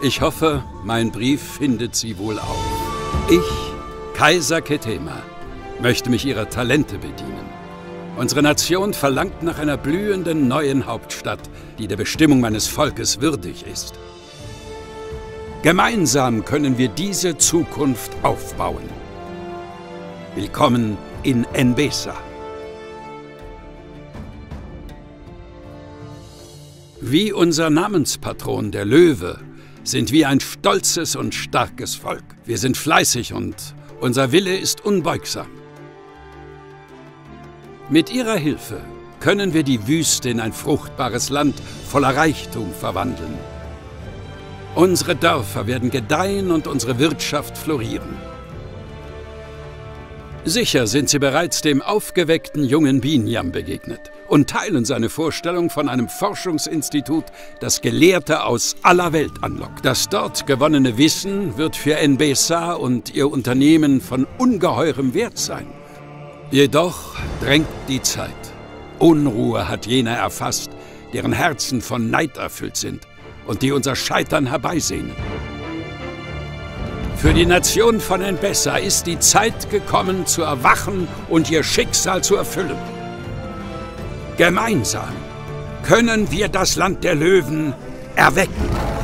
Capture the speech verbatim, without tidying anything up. Ich hoffe, mein Brief findet Sie wohl auf. Ich, Kaiser Ketema, möchte mich Ihrer Talente bedienen. Unsere Nation verlangt nach einer blühenden neuen Hauptstadt, die der Bestimmung meines Volkes würdig ist. Gemeinsam können wir diese Zukunft aufbauen. Willkommen in Enbesa. Wie unser Namenspatron, der Löwe, sind wir ein stolzes und starkes Volk. Wir sind fleißig und unser Wille ist unbeugsam. Mit ihrer Hilfe können wir die Wüste in ein fruchtbares Land voller Reichtum verwandeln. Unsere Dörfer werden gedeihen und unsere Wirtschaft florieren. Sicher sind Sie bereits dem aufgeweckten jungen Binyam begegnet und teilen seine Vorstellung von einem Forschungsinstitut, das Gelehrte aus aller Welt anlockt. Das dort gewonnene Wissen wird für Enbesa und ihr Unternehmen von ungeheurem Wert sein. Jedoch drängt die Zeit. Unruhe hat jene erfasst, deren Herzen von Neid erfüllt sind und die unser Scheitern herbeisehnen. Für die Nation von Enbesa ist die Zeit gekommen, zu erwachen und ihr Schicksal zu erfüllen. Gemeinsam können wir das Land der Löwen erwecken.